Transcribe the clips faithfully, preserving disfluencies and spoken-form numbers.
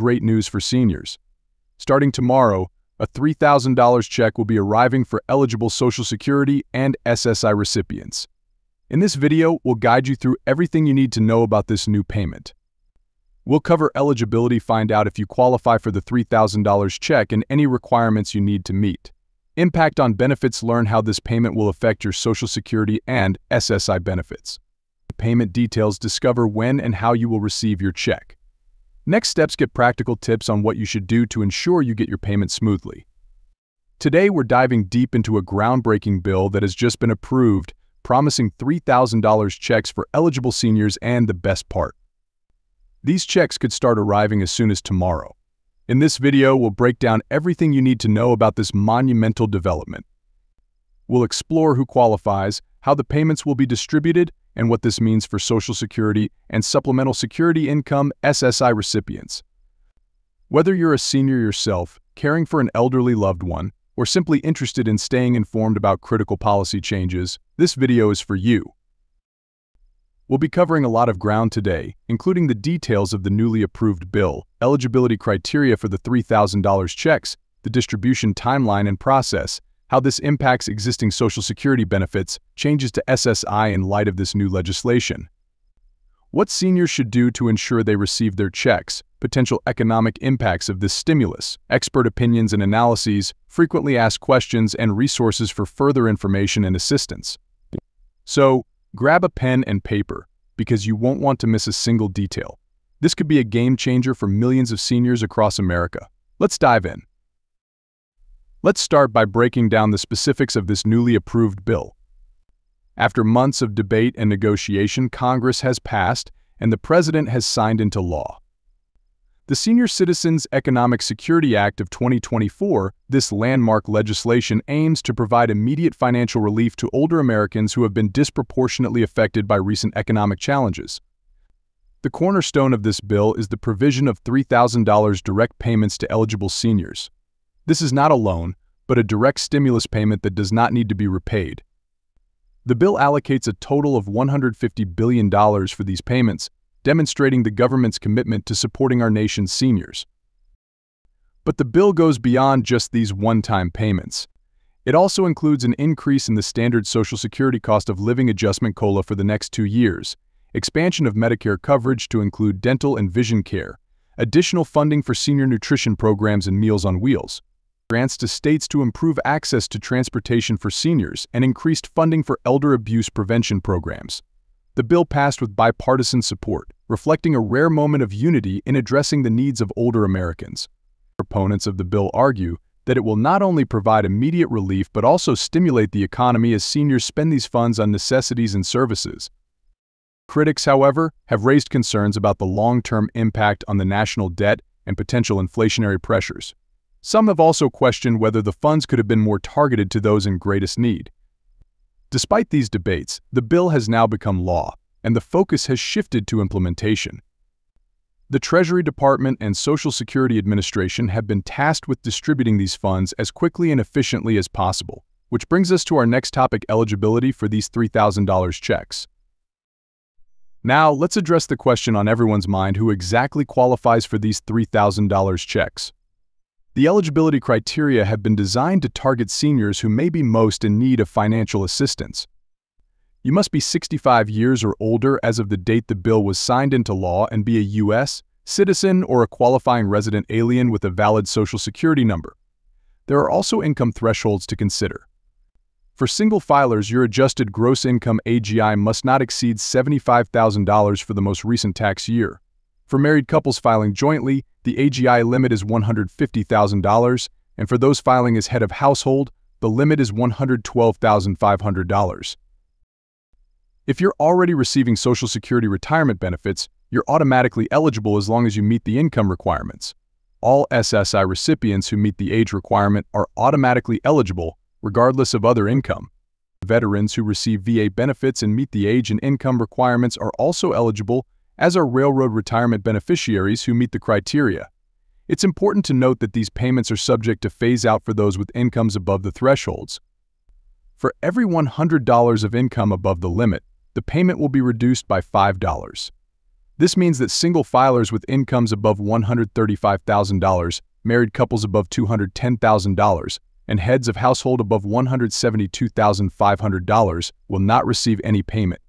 Great news for seniors. Starting tomorrow, a three thousand dollar check will be arriving for eligible Social Security and S S I recipients. In this video, we'll guide you through everything you need to know about this new payment. We'll cover eligibility, find out if you qualify for the three thousand dollar check and any requirements you need to meet. Impact on benefits, learn how this payment will affect your Social Security and S S I benefits. Payment details, discover when and how you will receive your check. Next steps, get practical tips on what you should do to ensure you get your payment smoothly. Today, we're diving deep into a groundbreaking bill that has just been approved, promising three thousand dollar checks for eligible seniors, and the best part: these checks could start arriving as soon as tomorrow. In this video, we'll break down everything you need to know about this monumental development. We'll explore who qualifies, how the payments will be distributed, and what this means for Social Security and Supplemental Security Income S S I recipients. Whether you're a senior yourself, caring for an elderly loved one, or simply interested in staying informed about critical policy changes, this video is for you. We'll be covering a lot of ground today, including the details of the newly approved bill, eligibility criteria for the three thousand dollar checks, the distribution timeline and process, how this impacts existing Social Security benefits, changes to S S I in light of this new legislation, what seniors should do to ensure they receive their checks, potential economic impacts of this stimulus, expert opinions and analyses, frequently asked questions, and resources for further information and assistance. So, grab a pen and paper, because you won't want to miss a single detail. This could be a game changer for millions of seniors across America. Let's dive in. Let's start by breaking down the specifics of this newly approved bill. After months of debate and negotiation, Congress has passed and the President has signed into law. The Senior Citizens Economic Security Act of twenty twenty-four, this landmark legislation aims to provide immediate financial relief to older Americans who have been disproportionately affected by recent economic challenges. The cornerstone of this bill is the provision of three thousand dollar direct payments to eligible seniors. This is not a loan, but a direct stimulus payment that does not need to be repaid. The bill allocates a total of one hundred fifty billion dollars for these payments, demonstrating the government's commitment to supporting our nation's seniors. But the bill goes beyond just these one-time payments. It also includes an increase in the standard Social Security cost of living adjustment COLA for the next two years, expansion of Medicare coverage to include dental and vision care, additional funding for senior nutrition programs and Meals on Wheels, grants to states to improve access to transportation for seniors, and increased funding for elder abuse prevention programs. The bill passed with bipartisan support, reflecting a rare moment of unity in addressing the needs of older Americans. Proponents of the bill argue that it will not only provide immediate relief but also stimulate the economy as seniors spend these funds on necessities and services. Critics, however, have raised concerns about the long-term impact on the national debt and potential inflationary pressures. Some have also questioned whether the funds could have been more targeted to those in greatest need. Despite these debates, the bill has now become law, and the focus has shifted to implementation. The Treasury Department and Social Security Administration have been tasked with distributing these funds as quickly and efficiently as possible, which brings us to our next topic: eligibility for these three thousand dollar checks. Now, let's address the question on everyone's mind: who exactly qualifies for these three thousand dollar checks? The eligibility criteria have been designed to target seniors who may be most in need of financial assistance. You must be sixty-five years or older as of the date the bill was signed into law and be a U S citizen or a qualifying resident alien with a valid Social Security number. There are also income thresholds to consider. For single filers, your adjusted gross income A G I must not exceed seventy-five thousand dollars for the most recent tax year. For married couples filing jointly, the A G I limit is one hundred fifty thousand dollars, and for those filing as head of household, the limit is one hundred twelve thousand five hundred dollars. If you're already receiving Social Security retirement benefits, you're automatically eligible as long as you meet the income requirements. All S S I recipients who meet the age requirement are automatically eligible, regardless of other income. Veterans who receive V A benefits and meet the age and income requirements are also eligible, as are railroad retirement beneficiaries who meet the criteria. It's important to note that these payments are subject to phase out for those with incomes above the thresholds. For every one hundred dollars of income above the limit, the payment will be reduced by five dollars. This means that single filers with incomes above one hundred thirty-five thousand dollars, married couples above two hundred ten thousand dollars, and heads of household above one hundred seventy-two thousand five hundred dollars will not receive any payment.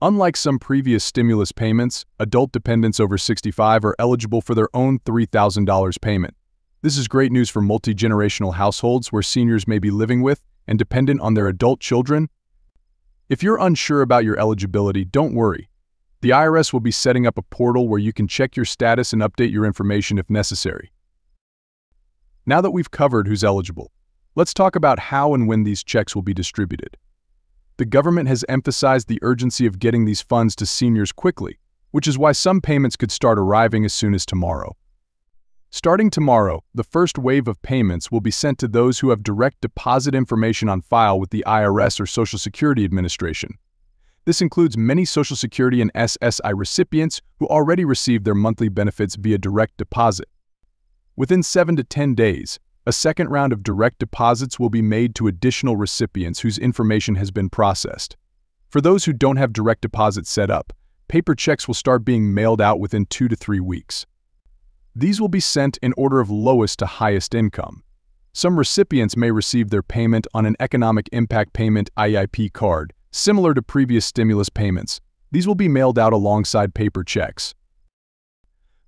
Unlike some previous stimulus payments, adult dependents over sixty-five are eligible for their own three thousand dollars payment. This is great news for multi-generational households where seniors may be living with and dependent on their adult children. If you're unsure about your eligibility, don't worry. The I R S will be setting up a portal where you can check your status and update your information if necessary. Now that we've covered who's eligible, let's talk about how and when these checks will be distributed. The government has emphasized the urgency of getting these funds to seniors quickly, which is why some payments could start arriving as soon as tomorrow. Starting tomorrow, the first wave of payments will be sent to those who have direct deposit information on file with the I R S or Social Security Administration. This includes many Social Security and S S I recipients who already receive their monthly benefits via direct deposit. Within seven to ten days, a second round of direct deposits will be made to additional recipients whose information has been processed. For those who don't have direct deposits set up, paper checks will start being mailed out within two to three weeks. These will be sent in order of lowest to highest income. Some recipients may receive their payment on an Economic Impact Payment E I P card, similar to previous stimulus payments. These will be mailed out alongside paper checks.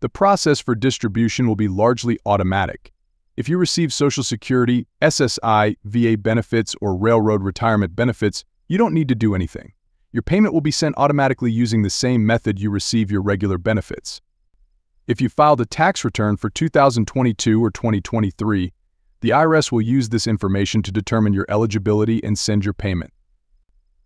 The process for distribution will be largely automatic. If you receive Social Security, S S I, V A benefits, or railroad retirement benefits, you don't need to do anything. Your payment will be sent automatically using the same method you receive your regular benefits. If you filed a tax return for two thousand twenty-two or twenty twenty-three, the I R S will use this information to determine your eligibility and send your payment.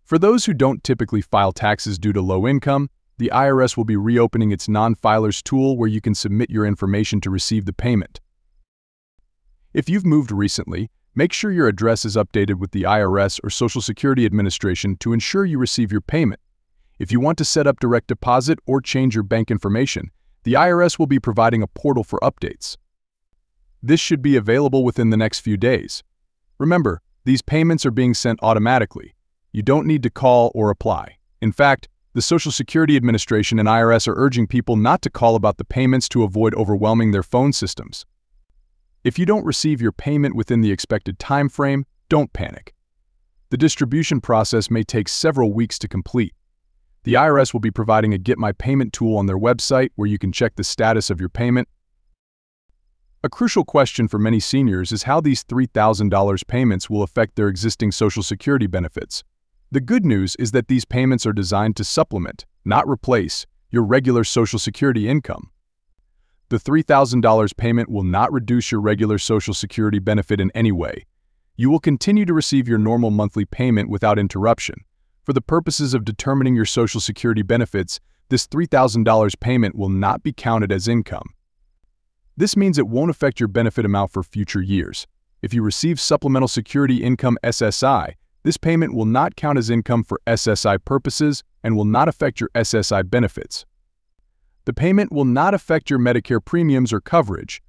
For those who don't typically file taxes due to low income, the I R S will be reopening its non-filers tool where you can submit your information to receive the payment. If you've moved recently, make sure your address is updated with the I R S or Social Security Administration to ensure you receive your payment. If you want to set up direct deposit or change your bank information, the I R S will be providing a portal for updates. This should be available within the next few days. Remember, these payments are being sent automatically. You don't need to call or apply. In fact, the Social Security Administration and I R S are urging people not to call about the payments to avoid overwhelming their phone systems. If you don't receive your payment within the expected time frame, don't panic. The distribution process may take several weeks to complete. The I R S will be providing a Get My Payment tool on their website where you can check the status of your payment. A crucial question for many seniors is how these three thousand dollars payments will affect their existing Social Security benefits. The good news is that these payments are designed to supplement, not replace, your regular Social Security income. The three thousand dollars payment will not reduce your regular Social Security benefit in any way. You will continue to receive your normal monthly payment without interruption. For the purposes of determining your Social Security benefits, this three thousand dollars payment will not be counted as income. This means it won't affect your benefit amount for future years. If you receive Supplemental Security Income S S I, this payment will not count as income for S S I purposes and will not affect your S S I benefits. The payment will not affect your Medicare premiums or coverage.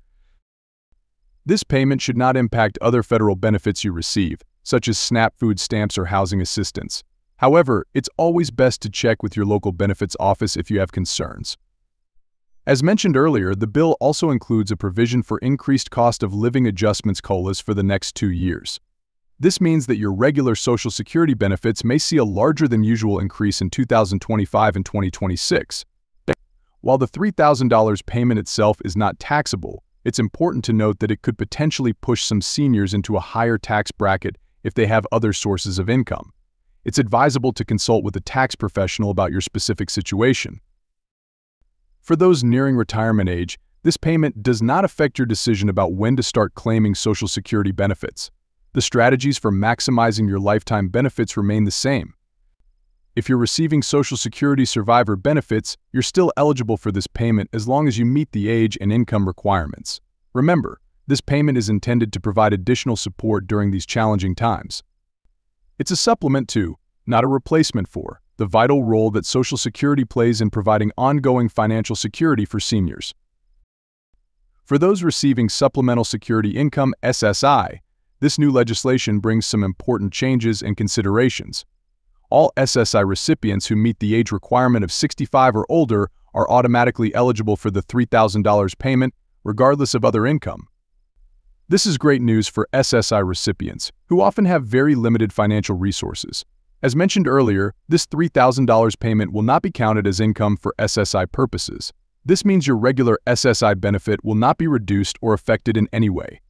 This payment should not impact other federal benefits you receive, such as SNAP food stamps or housing assistance. However, it's always best to check with your local benefits office if you have concerns. As mentioned earlier, the bill also includes a provision for increased cost of living adjustments C O L As for the next two years. This means that your regular Social Security benefits may see a larger than usual increase in two thousand twenty-five and twenty twenty-six. While the three thousand dollars payment itself is not taxable, it's important to note that it could potentially push some seniors into a higher tax bracket if they have other sources of income. It's advisable to consult with a tax professional about your specific situation. For those nearing retirement age, this payment does not affect your decision about when to start claiming Social Security benefits. The strategies for maximizing your lifetime benefits remain the same. If you're receiving Social Security survivor benefits, you're still eligible for this payment as long as you meet the age and income requirements. Remember, this payment is intended to provide additional support during these challenging times. It's a supplement to, not a replacement for, the vital role that Social Security plays in providing ongoing financial security for seniors. For those receiving Supplemental Security Income S S I, this new legislation brings some important changes and considerations. all S S I recipients who meet the age requirement of sixty-five or older are automatically eligible for the three thousand dollars payment, regardless of other income. This is great news for S S I recipients, who often have very limited financial resources. As mentioned earlier, this three thousand dollars payment will not be counted as income for S S I purposes. This means your regular S S I benefit will not be reduced or affected in any way.